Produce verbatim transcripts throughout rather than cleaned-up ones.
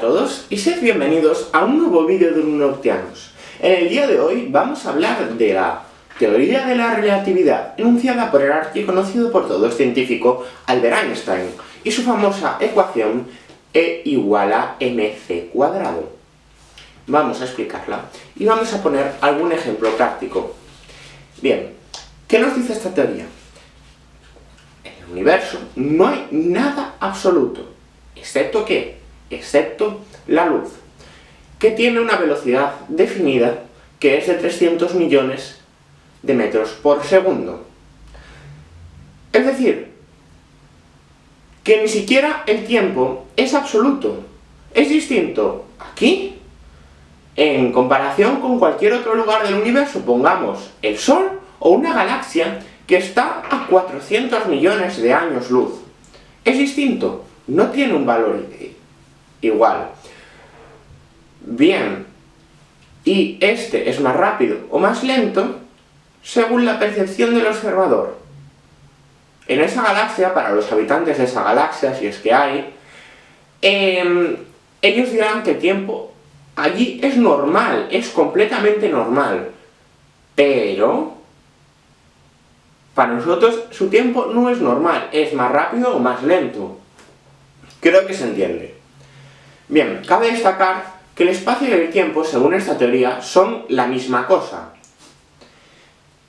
a todos y sed bienvenidos a un nuevo vídeo de Ununoctianos. En el día de hoy vamos a hablar de la teoría de la relatividad enunciada por el arte y conocido por todo el científico Albert Einstein y su famosa ecuación E igual a mc cuadrado. Vamos a explicarla y vamos a poner algún ejemplo práctico. Bien, ¿qué nos dice esta teoría? En el universo no hay nada absoluto, ¿excepto qué? Excepto la luz, que tiene una velocidad definida que es de trescientos millones de metros por segundo. Es decir, que ni siquiera el tiempo es absoluto, es distinto aquí en comparación con cualquier otro lugar del universo, pongamos el Sol o una galaxia que está a cuatrocientos millones de años luz. Es distinto, no tiene un valor igual. Bien, y este es más rápido o más lento según la percepción del observador. En esa galaxia, para los habitantes de esa galaxia, si es que hay, eh, ellos dirán que tiempo allí es normal, es completamente normal. Pero para nosotros su tiempo no es normal, es más rápido o más lento. Creo que se entiende. Bien, cabe destacar que el espacio y el tiempo, según esta teoría, son la misma cosa.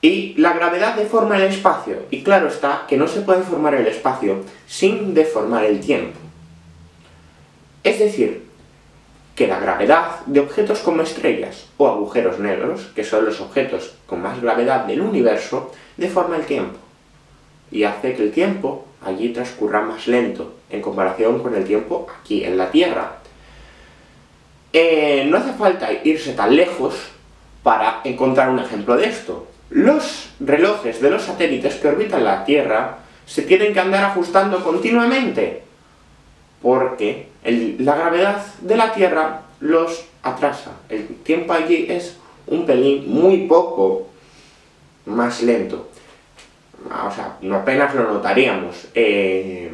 Y la gravedad deforma el espacio, y claro está que no se puede formar el espacio sin deformar el tiempo. Es decir, que la gravedad de objetos como estrellas o agujeros negros, que son los objetos con más gravedad del universo, deforma el tiempo. Y hace que el tiempo allí transcurra más lento, en comparación con el tiempo aquí, en la Tierra. Eh, no hace falta irse tan lejos para encontrar un ejemplo de esto. Los relojes de los satélites que orbitan la Tierra se tienen que andar ajustando continuamente porque el, la gravedad de la Tierra los atrasa. El tiempo allí es un pelín muy poco más lento. O sea, apenas lo notaríamos. Eh...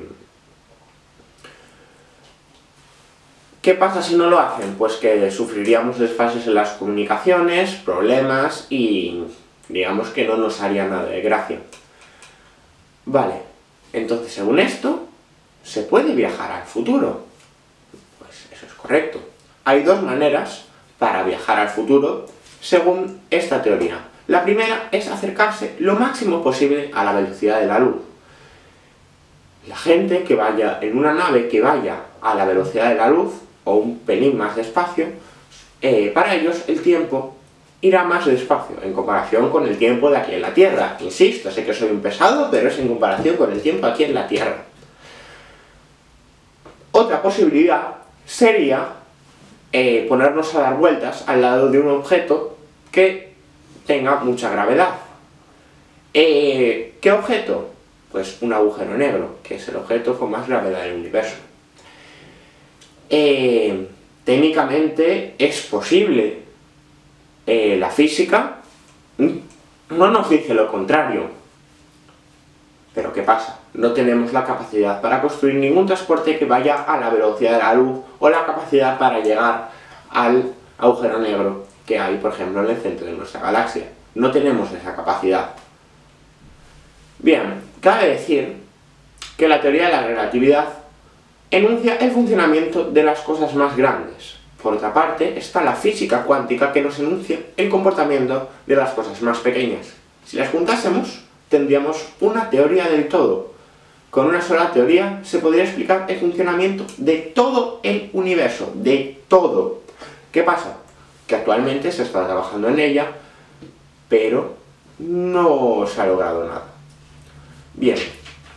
¿Qué pasa si no lo hacen? Pues que sufriríamos desfases en las comunicaciones, problemas y digamos que no nos haría nada de gracia. Vale, entonces según esto, ¿se puede viajar al futuro? Pues eso es correcto. Hay dos maneras para viajar al futuro según esta teoría. La primera es acercarse lo máximo posible a la velocidad de la luz. La gente que vaya en una nave que vaya a la velocidad de la luz, o un pelín más despacio, eh, para ellos el tiempo irá más despacio, en comparación con el tiempo de aquí en la Tierra. Insisto, sé que soy un pesado, pero es en comparación con el tiempo aquí en la Tierra. Otra posibilidad sería eh, ponernos a dar vueltas al lado de un objeto que tenga mucha gravedad. Eh, ¿Qué objeto? Pues un agujero negro, que es el objeto con más gravedad del universo. Eh, técnicamente es posible. Eh, la física no nos dice lo contrario. Pero ¿qué pasa? No tenemos la capacidad para construir ningún transporte que vaya a la velocidad de la luz o la capacidad para llegar al agujero negro que hay, por ejemplo, en el centro de nuestra galaxia. No tenemos esa capacidad. Bien, cabe decir que la teoría de la relatividad enuncia el funcionamiento de las cosas más grandes. Por otra parte, está la física cuántica que nos enuncia el comportamiento de las cosas más pequeñas. Si las juntásemos, tendríamos una teoría del todo. Con una sola teoría se podría explicar el funcionamiento de todo el universo, de todo. ¿Qué pasa? Que actualmente se está trabajando en ella, pero no se ha logrado nada. Bien,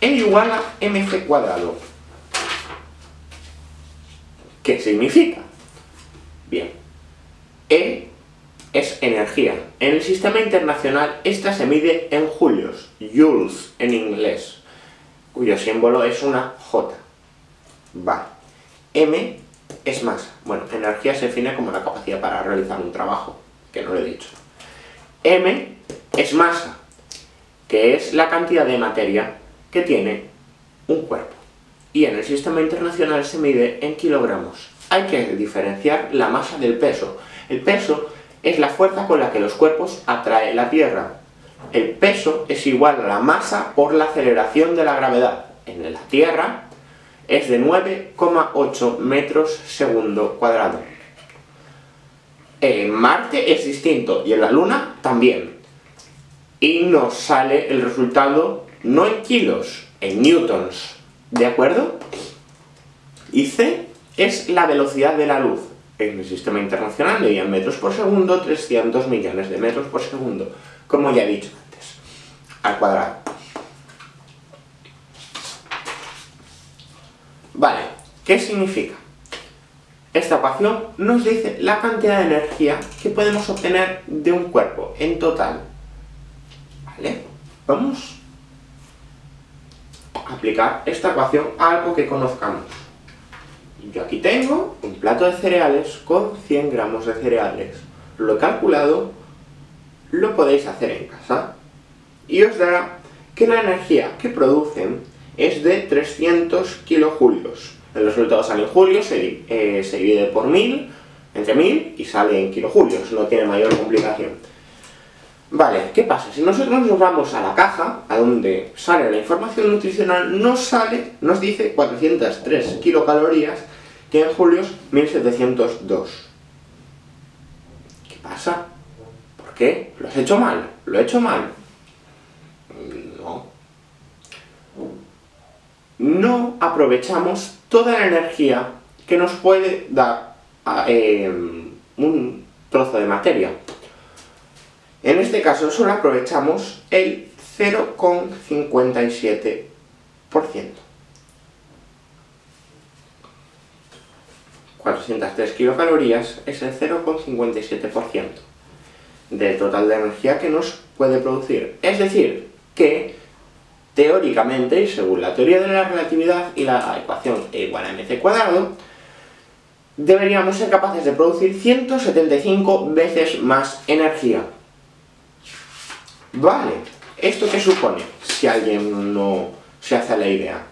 E igual a mc cuadrado. ¿Qué significa? Bien, E es energía. En el sistema internacional esta se mide en julios, joules en inglés, cuyo símbolo es una J. Vale. M es masa. Bueno, energía se define como la capacidad para realizar un trabajo, que no lo he dicho. M es masa, que es la cantidad de materia que tiene un cuerpo. Y en el sistema internacional se mide en kilogramos. hay que diferenciar la masa del peso. El peso es la fuerza con la que los cuerpos atraen la Tierra. El peso es igual a la masa por la aceleración de la gravedad. En la Tierra es de nueve coma ocho metros segundo cuadrado. En Marte es distinto y en la Luna también. Y nos sale el resultado no en kilos, en newtons. ¿De acuerdo? Y C es la velocidad de la luz. En el sistema internacional medían metros por segundo, trescientos millones de metros por segundo, como ya he dicho antes, al cuadrado. Vale, ¿qué significa? Esta ecuación nos dice la cantidad de energía que podemos obtener de un cuerpo en total. Vale, vamos a aplicar esta ecuación a algo que conozcamos. Yo aquí tengo un plato de cereales con cien gramos de cereales. Lo he calculado, lo podéis hacer en casa. Y os dará que la energía que producen es de trescientos kilojulios. El resultado sale en julios, se, eh, se divide por mil, entre mil, y sale en kilojulios. No tiene mayor complicación. Vale, ¿qué pasa? Si nosotros nos vamos a la caja, a donde sale la información nutricional, nos sale, nos dice cuatrocientas tres kilocalorías, que en julios mil setecientos dos. ¿Qué pasa? ¿Por qué? ¿Lo has hecho mal? ¿Lo he hecho mal? No. No aprovechamos toda la energía que nos puede dar eh, un trozo de materia. En este caso solo aprovechamos el cero coma cincuenta y siete por ciento. cuatrocientas tres kilocalorías es el cero coma cincuenta y siete por ciento del total de energía que nos puede producir. Es decir, que teóricamente, y según la teoría de la relatividad y la ecuación E igual a mc cuadrado, deberíamos ser capaces de producir ciento setenta y cinco veces más energía. Vale, ¿esto qué supone? Si alguien no se hace la idea.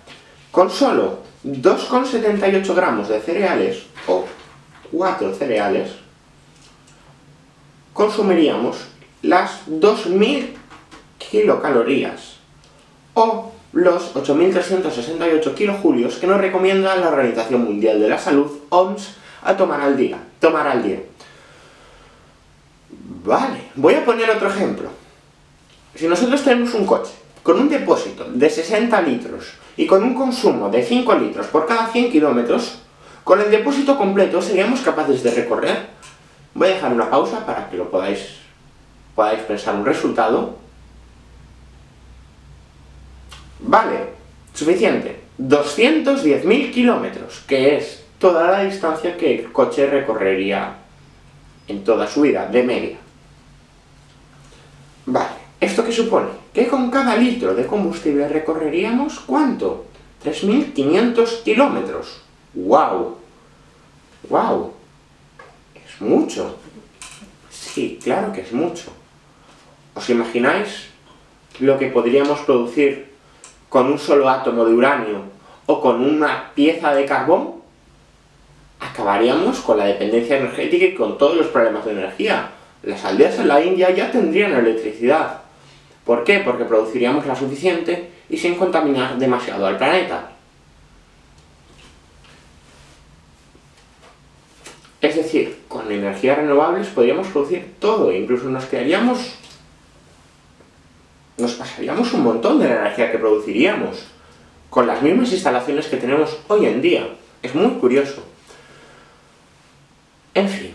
Con solo dos coma setenta y ocho gramos de cereales, o cuatro cereales, consumiríamos las dos mil kilocalorías, o los ocho mil trescientos sesenta y ocho kilojulios que nos recomienda la Organización Mundial de la Salud, O M S, a tomar al día. Tomar al día. Vale, voy a poner otro ejemplo. Si nosotros tenemos un coche con un depósito de sesenta litros y con un consumo de cinco litros por cada cien kilómetros, con el depósito completo seríamos capaces de recorrer. Voy a dejar una pausa para que lo podáis, podáis pensar un resultado. Vale, suficiente. doscientos diez mil kilómetros, que es toda la distancia que el coche recorrería en toda su vida, de media. Vale. ¿Esto qué supone? Que con cada litro de combustible recorreríamos, ¿cuánto? tres mil quinientos kilómetros. ¡Guau! ¡Guau! Es mucho. Sí, claro que es mucho. ¿Os imagináis lo que podríamos producir con un solo átomo de uranio o con una pieza de carbón? Acabaríamos con la dependencia energética y con todos los problemas de energía. Las aldeas en la India ya tendrían electricidad. ¿Por qué? Porque produciríamos la suficiente y sin contaminar demasiado al planeta. Es decir, con energías renovables podríamos producir todo, e incluso nos quedaríamos... nos pasaríamos un montón de la energía que produciríamos, con las mismas instalaciones que tenemos hoy en día. Es muy curioso. En fin,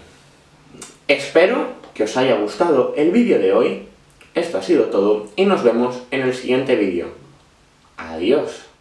espero que os haya gustado el vídeo de hoy. Esto ha sido todo y nos vemos en el siguiente vídeo. Adiós.